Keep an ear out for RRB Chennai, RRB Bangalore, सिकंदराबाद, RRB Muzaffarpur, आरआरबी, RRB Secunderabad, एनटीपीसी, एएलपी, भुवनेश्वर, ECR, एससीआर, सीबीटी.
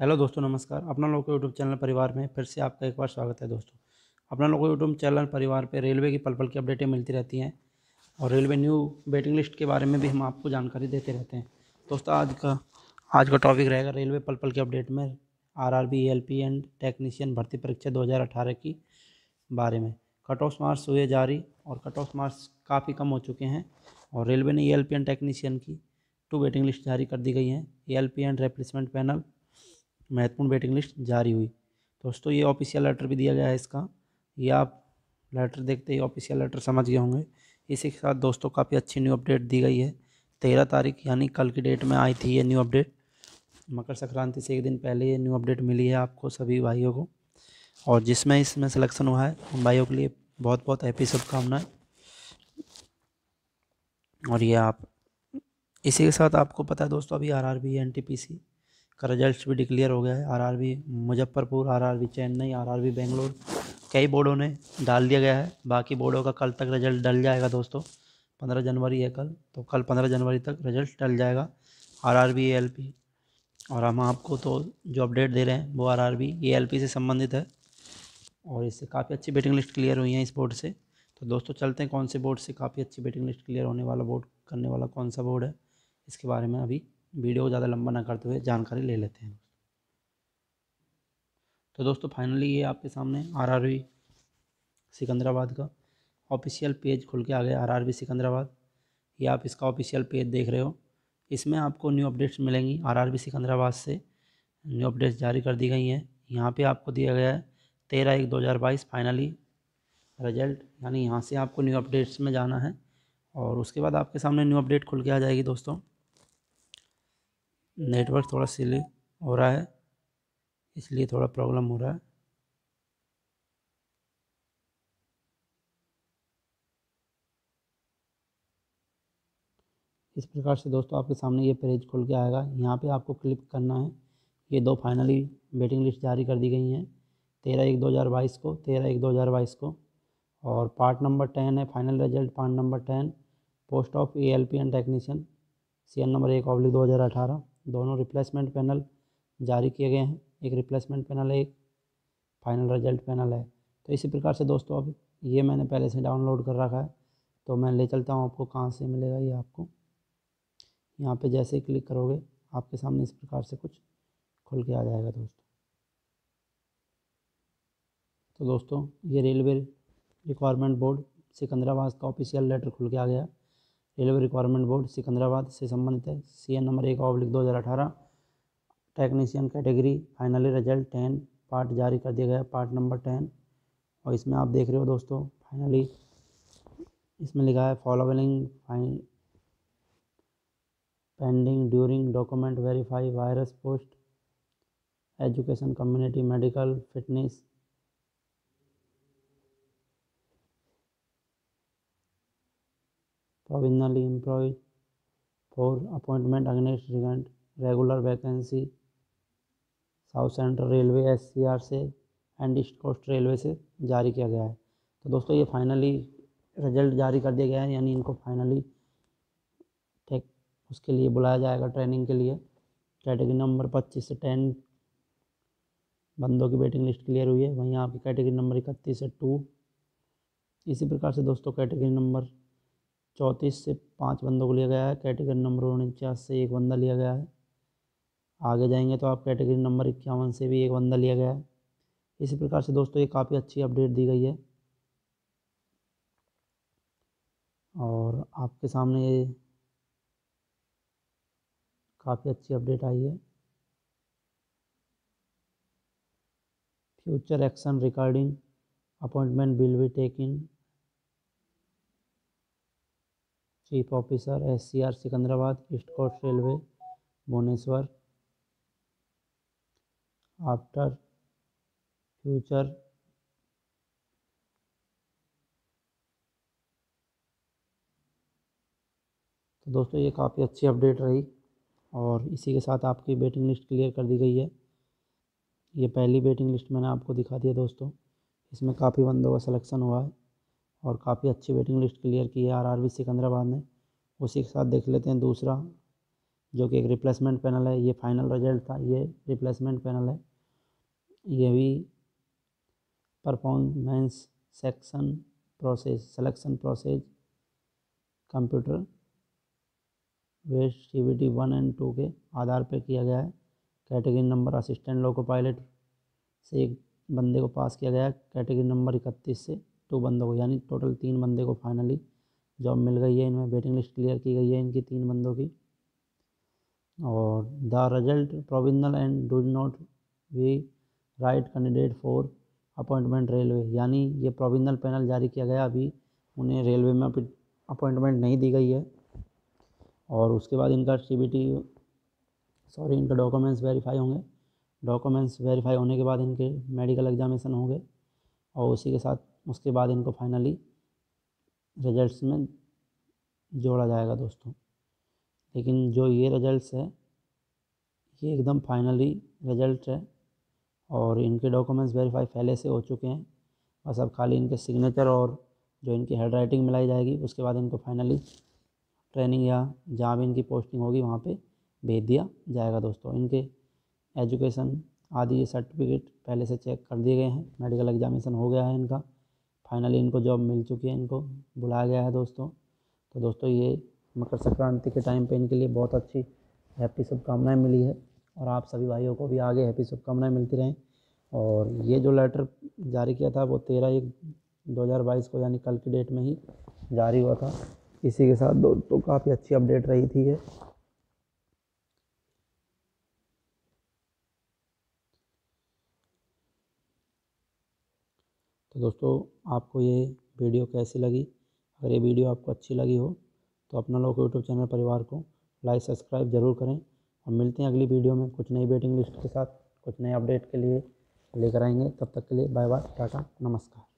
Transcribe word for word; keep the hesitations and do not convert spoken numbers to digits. Hello दोस्तों नमस्कार, अपना लोगों के यूट्यूब चैनल परिवार में फिर से आपका एक बार स्वागत है। दोस्तों अपना लोगों के यूट्यूब चैनल परिवार पे रेलवे की पल पल की अपडेटें मिलती रहती हैं और रेलवे न्यू वेटिंग लिस्ट के बारे में भी हम आपको जानकारी देते रहते हैं। दोस्तों आज का आज का टॉपिक रहेगा रेलवे पल पल की अपडेट में R R B L P and technician भर्ती परीक्षा दो हज़ार अठारह की बारे में। कट ऑफ मार्क्स हुए जारी और कट ऑफ मार्क्स काफ़ी कम हो चुके हैं और रेलवे ने E L P and technician की टू वेटिंग लिस्ट जारी कर दी गई हैं। E L P and replacement panel महत्वपूर्ण वेटिंग लिस्ट जारी हुई। दोस्तों ये ऑफिशियल लेटर भी दिया गया है इसका, ये आप लेटर देखते ही ऑफिशियल लेटर समझ गए होंगे। इसी के साथ दोस्तों काफ़ी अच्छी न्यू अपडेट दी गई है। तेरह तारीख यानी कल की डेट में आई थी ये न्यू अपडेट। मकर संक्रांति से एक दिन पहले ये न्यू अपडेट मिली है आपको सभी भाइयों को, और जिसमें इसमें सिलेक्शन हुआ है उन भाइयों के लिए बहुत बहुत हैप्पी शुभकामनाएं। और ये आप इसी के साथ आपको पता है दोस्तों अभी आरआरबी एनटीपीसी का रिजल्ट भी डिक्लेयर हो गया है। आरआरबी Muzaffarpur, आरआरबी Chennai, आरआरबी Bangalore कई बोर्डों ने डाल दिया गया है। बाकी बोर्डों का कल तक रिजल्ट डल जाएगा दोस्तों। पंद्रह जनवरी है कल, तो कल पंद्रह जनवरी तक रिजल्ट डल जाएगा आरआरबी एएलपी। और हम आपको तो जो अपडेट दे रहे हैं वो आरआरबी एएलपी से संबंधित है और इससे काफ़ी अच्छी वेटिंग लिस्ट क्लियर हुई है इस बोर्ड से। तो दोस्तों चलते हैं कौन से बोर्ड से काफ़ी अच्छी वेटिंग लिस्ट क्लियर होने वाला बोर्ड करने वाला कौन सा बोर्ड है, इसके बारे में अभी वीडियो को ज़्यादा लंबा ना करते हुए जानकारी ले लेते हैं। तो दोस्तों फाइनली ये आपके सामने आरआरबी सिकंदराबाद का ऑफिशियल पेज खुल के आ गया। आरआरबी सिकंदराबाद ये आप इसका ऑफिशियल पेज देख रहे हो। इसमें आपको न्यू अपडेट्स मिलेंगी। आरआरबी सिकंदराबाद से न्यू अपडेट्स जारी कर दी गई हैं। यहाँ पे आपको दिया गया है तेरह एक दो हज़ार बाईस फाइनली रिजल्ट, यानी यहाँ से आपको न्यू अपडेट्स में जाना है और उसके बाद आपके सामने न्यू अपडेट खुल के आ जाएगी। दोस्तों नेटवर्क थोड़ा स्लो हो रहा है इसलिए थोड़ा प्रॉब्लम हो रहा है। इस प्रकार से दोस्तों आपके सामने ये पेज खुल के आएगा। यहाँ पे आपको क्लिक करना है। ये दो फाइनली वेटिंग लिस्ट जारी कर दी गई हैं तेरह एक दो हज़ार बाईस को तेरह एक दो हज़ार बाईस को और पार्ट नंबर टेन है final result. Part number ten post of A L P and technician C N number एक ऑब्लिक दो हज़ार अठारह दोनों रिप्लेसमेंट पैनल जारी किए गए हैं। एक रिप्लेसमेंट पैनल है, एक फाइनल रिजल्ट पैनल है। तो इसी प्रकार से दोस्तों अब ये मैंने पहले से डाउनलोड कर रखा है तो मैं ले चलता हूँ आपको कहाँ से मिलेगा ये। आपको यहाँ पे जैसे ही क्लिक करोगे आपके सामने इस प्रकार से कुछ खुल के आ जाएगा दोस्तों। तो दोस्तों ये रेलवे रिक्वायरमेंट बोर्ड सिकंदराबाद का ऑफिशियल लेटर खुल के आ गया। रेलवे रिक्वायरमेंट बोर्ड सिकंदराबाद से संबंधित है। सी एन नंबर एक ऑब्लिक दो हज़ार अठारह technician category finally result ten part जारी कर दिया गया पार्ट नंबर टेन। और इसमें आप देख रहे हो दोस्तों फाइनली इसमें लिखा है following fine pending during document verify virus post education community medical fitness provisionally employ for appointment against regent regular vacancy south central railway एससीआर से एंड ईस्ट कोस्ट रेलवे से जारी किया गया है। तो दोस्तों ये फाइनली रिजल्ट जारी कर दिया गया है, यानी इनको फाइनली टेक उसके लिए बुलाया जाएगा ट्रेनिंग के लिए। कैटेगरी नंबर पच्चीस से टेन बंदों की वेटिंग लिस्ट क्लियर हुई है। वहीं आपकी कैटेगरी नंबर इकतीस से टू। इसी प्रकार से दोस्तों कैटेगरी नंबर चौंतीस से पाँच बंदों को लिया गया है। कैटेगरी नंबर उनचास से एक बंदा लिया गया है। आगे जाएंगे तो आप कैटेगरी नंबर इक्यावन से भी एक बंदा लिया गया है। इसी प्रकार से दोस्तों ये काफ़ी अच्छी अपडेट दी गई है और आपके सामने ये काफ़ी अच्छी अपडेट आई है। Future action regarding appointment will be taken chief officer एससीआर सिकंदराबाद east coast railway भुवनेश्वर after future तो दोस्तों ये काफ़ी अच्छी अपडेट रही और इसी के साथ आपकी वेटिंग लिस्ट क्लियर कर दी गई है। ये पहली वेटिंग लिस्ट मैंने आपको दिखा दी है दोस्तों। इसमें काफ़ी बंदों का सिलेक्शन हुआ है और काफ़ी अच्छी वेटिंग लिस्ट क्लियर की है आरआरबी सिकंदराबाद ने। उसी के साथ देख लेते हैं दूसरा जो कि एक रिप्लेसमेंट पैनल है। ये फाइनल रिजल्ट था, ये रिप्लेसमेंट पैनल है। ये भी performance section process, selection process, computer based सीबीटी one and two के आधार पर किया गया है। Category number assistant loco pilot से एक बंदे को पास किया गया, कैटेगरी नंबर इकतीस से दो बंदों को, यानी टोटल तीन बंदे को फाइनली जॉब मिल गई है। इनमें वेटिंग लिस्ट क्लियर की गई है इनकी तीन बंदों की। और the result provisional and do not we right candidate for appointment railway, यानी ये प्रोविजनल पैनल जारी किया गया, अभी उन्हें रेलवे में अपॉइंटमेंट नहीं दी गई है। और उसके बाद इनका सीबीटी सॉरी इनका डॉक्यूमेंट्स वेरीफाई होंगे। डॉक्यूमेंट्स वेरीफाई होने के बाद इनके मेडिकल एग्जामिनेशन होंगे और उसी के साथ उसके बाद इनको फाइनली रिजल्ट्स में जोड़ा जाएगा दोस्तों। लेकिन जो ये रिजल्ट्स है ये एकदम फाइनली रिजल्ट है और इनके डॉक्यूमेंट्स वेरीफाई पहले से हो चुके हैं, बस अब खाली इनके सिग्नेचर और जो इनकी हैंड राइटिंग मिलाई जाएगी। उसके बाद इनको फाइनली ट्रेनिंग या जहाँ भी इनकी पोस्टिंग होगी वहाँ पे भेज दिया जाएगा दोस्तों। इनके एजुकेशन आदि सर्टिफिकेट पहले से चेक कर दिए गए हैं, मेडिकल एग्जामिनेशन हो गया है इनका, फाइनली इनको जॉब मिल चुकी है, इनको बुलाया गया है दोस्तों। तो दोस्तों ये मकर संक्रांति के टाइम पे इनके लिए बहुत अच्छी हैप्पी शुभकामनाएं मिली है और आप सभी भाइयों को भी आगे हैप्पी शुभकामनाएं मिलती रहें। और ये जो लेटर जारी किया था वो तेरह एक दो हज़ार बाईस को, यानी कल की डेट में ही जारी हुआ था। इसी के साथ दोस्तों काफ़ी अच्छी अपडेट रही थी ये। तो दोस्तों आपको ये वीडियो कैसी लगी? अगर ये वीडियो आपको अच्छी लगी हो तो अपना लोग यूट्यूब चैनल परिवार को लाइक सब्सक्राइब ज़रूर करें और मिलते हैं अगली वीडियो में कुछ नई वेटिंग लिस्ट के साथ, कुछ नए अपडेट के लिए लेकर आएंगे। तब तक के लिए बाय बाय, टाटा, नमस्कार।